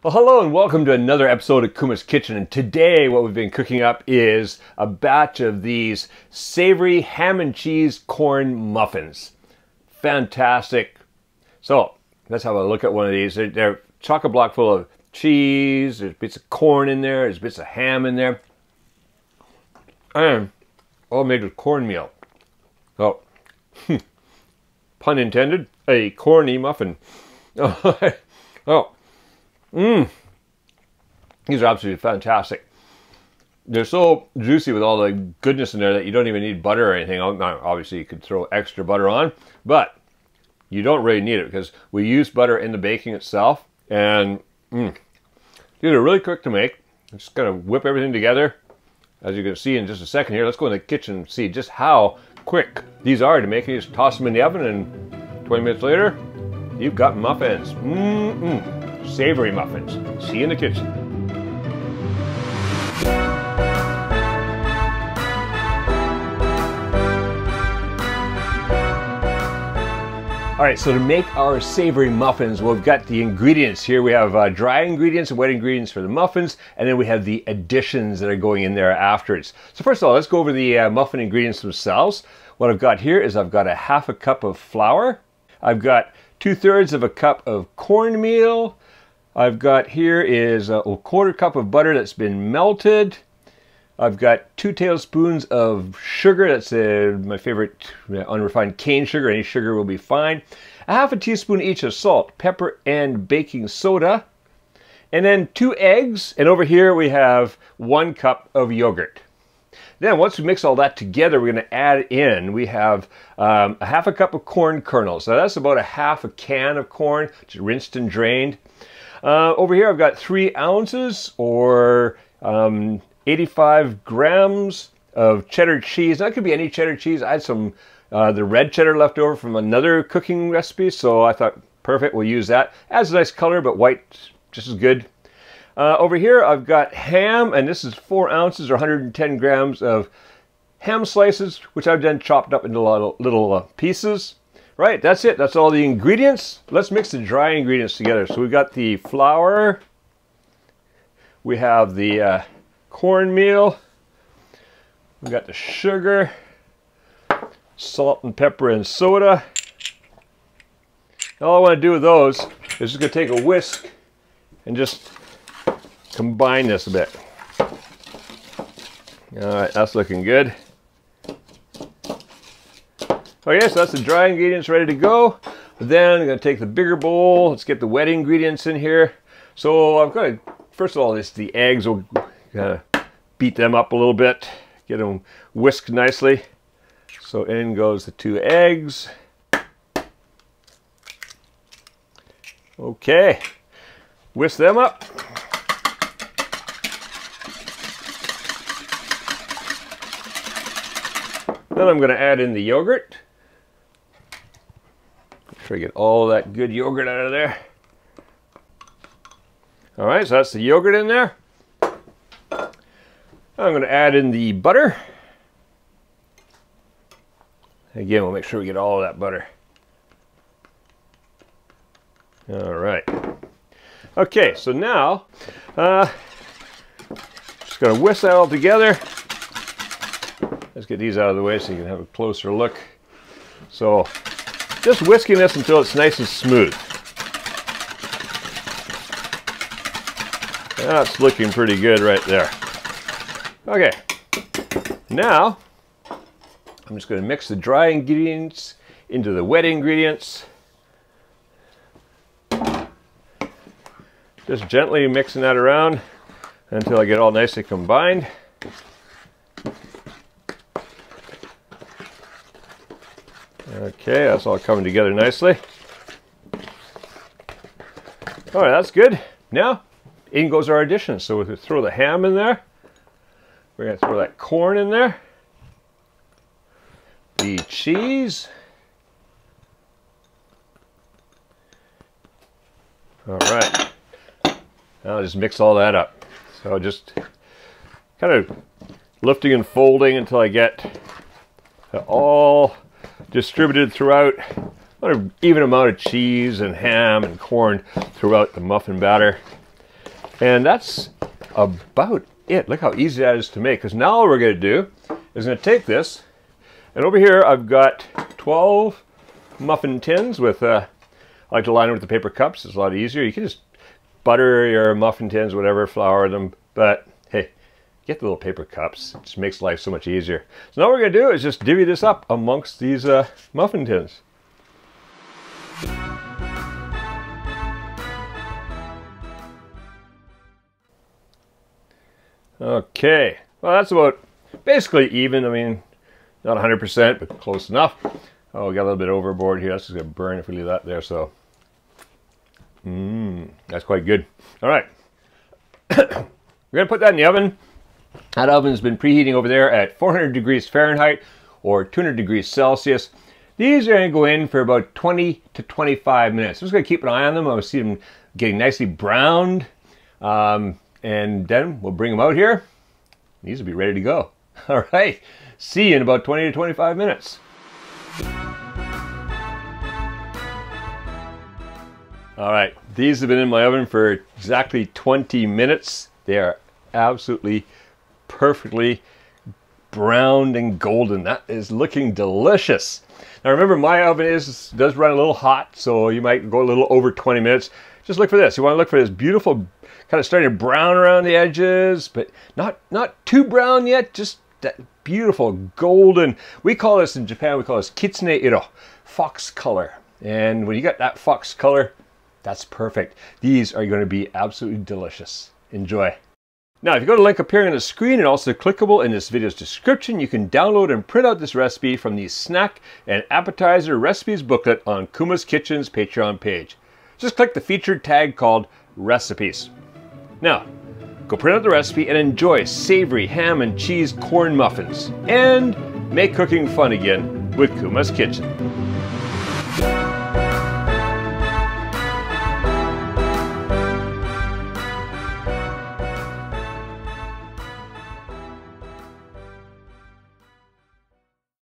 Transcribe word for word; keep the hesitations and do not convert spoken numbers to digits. Well, hello and welcome to another episode of Kuma's Kitchen, and today what we've been cooking up is a batch of these savory ham and cheese corn muffins. Fantastic. So let's have a look at one of these. They're, they're chock-a-block full of cheese, there's bits of corn in there, there's bits of ham in there, and all made with cornmeal. So, pun intended, a corny muffin. Oh. Mmm, these are absolutely fantastic. They're so juicy with all the goodness in there that you don't even need butter or anything. Now, obviously you could throw extra butter on, but you don't really need it because we use butter in the baking itself. And mm, these are really quick to make. I'm just going to whip everything together. As you're going to see in just a second here, let's go in the kitchen and see just how quick these are to make. You just toss them in the oven and twenty minutes later, you've got muffins. Mm-mm. Savory muffins. See you in the kitchen. All right, so to make our savory muffins, we've got the ingredients here. We have uh, dry ingredients and wet ingredients for the muffins, and then we have the additions that are going in there afterwards. So first of all, let's go over the uh, muffin ingredients themselves. What I've got here is I've got a half a cup of flour. I've got two-thirds of a cup of cornmeal. I've got here is a quarter cup of butter that's been melted. I've got two tablespoons of sugar. That's a, my favorite unrefined cane sugar. Any sugar will be fine. A half a teaspoon each of salt, pepper, and baking soda. And then two eggs. And over here we have one cup of yogurt. Then once we mix all that together, we're going to add in, we have um, a half a cup of corn kernels. Now that's about a half a can of corn, just rinsed and drained. Uh, over here I've got three ounces or um, eighty-five grams of cheddar cheese. Now, that could be any cheddar cheese. I had some, uh, the red cheddar left over from another cooking recipe, so I thought, perfect, we'll use that. Adds a nice color, but white, just as good. Uh, over here I've got ham, and this is four ounces or one hundred ten grams of ham slices, which I've then chopped up into little, little uh, pieces. Right, that's it. That's all the ingredients. Let's mix the dry ingredients together. So we've got the flour, we have the uh, cornmeal, we've got the sugar, salt and pepper and soda. All I want to do with those is just going to take a whisk and just combine this a bit. All right, that's looking good. Okay, so that's the dry ingredients ready to go. Then I'm going to take the bigger bowl. Let's get the wet ingredients in here. So I've got to, first of all, this the eggs. We'll kind of beat them up a little bit, get them whisked nicely. So in goes the two eggs. Okay, whisk them up. Then I'm going to add in the yogurt. Make sure I get all that good yogurt out of there. All right, so that's the yogurt in there. I'm going to add in the butter. Again, we'll make sure we get all of that butter. All right. Okay, so now, uh, just going to whisk that all together. Let's get these out of the way so you can have a closer look. So just whisking this until it's nice and smooth. That's looking pretty good right there. Okay, now I'm just going to mix the dry ingredients into the wet ingredients. Just gently mixing that around until I get all nicely combined. Okay, that's all coming together nicely. All right, that's good. Now, in goes our additions. So we'll throw the ham in there. We're going to throw that corn in there. The cheese. All right. Now just mix all that up. So just kind of lifting and folding until I get all distributed throughout, an even amount of cheese and ham and corn throughout the muffin batter. And that's about it. Look how easy that is to make, because now all we're going to do is going to take this, and over here I've got twelve muffin tins with, uh, I like to line them with the paper cups. It's a lot easier. You can just butter your muffin tins, whatever, flour them, but hey, get the little paper cups. It just makes life so much easier. So now what we're going to do is just divvy this up amongst these uh, muffin tins. Okay, well that's about basically even. I mean, not one hundred percent, but close enough. Oh, we got a little bit overboard here. That's just going to burn if we leave that there, so. Mmm, that's quite good. All right. We're going to put that in the oven. That oven's been preheating over there at four hundred degrees Fahrenheit or two hundred degrees Celsius. These are going to go in for about twenty to twenty-five minutes. I'm just going to keep an eye on them. I'll see them getting nicely browned. Um... And then we'll bring them out here. These will be ready to go. All right, see you in about twenty to twenty-five minutes. All right, these have been in my oven for exactly twenty minutes. They are absolutely perfectly browned and golden. That is looking delicious. Now remember, my oven is does run a little hot, so you might go a little over twenty minutes. Just look for this. You want to look for this beautiful, kind of starting to brown around the edges, but not not too brown yet, just that beautiful golden. We call this in Japan, we call this Kitsune-Iro, fox color. And when you got that fox color, that's perfect. These are going to be absolutely delicious. Enjoy. Now, if you go to the link appearing on the screen and also clickable in this video's description, you can download and print out this recipe from the snack and appetizer recipes booklet on Kuma's Kitchen's Patreon page. Just click the featured tag called recipes. Now, go print out the recipe and enjoy savory ham and cheese corn muffins, and make cooking fun again with Kuma's Kitchen.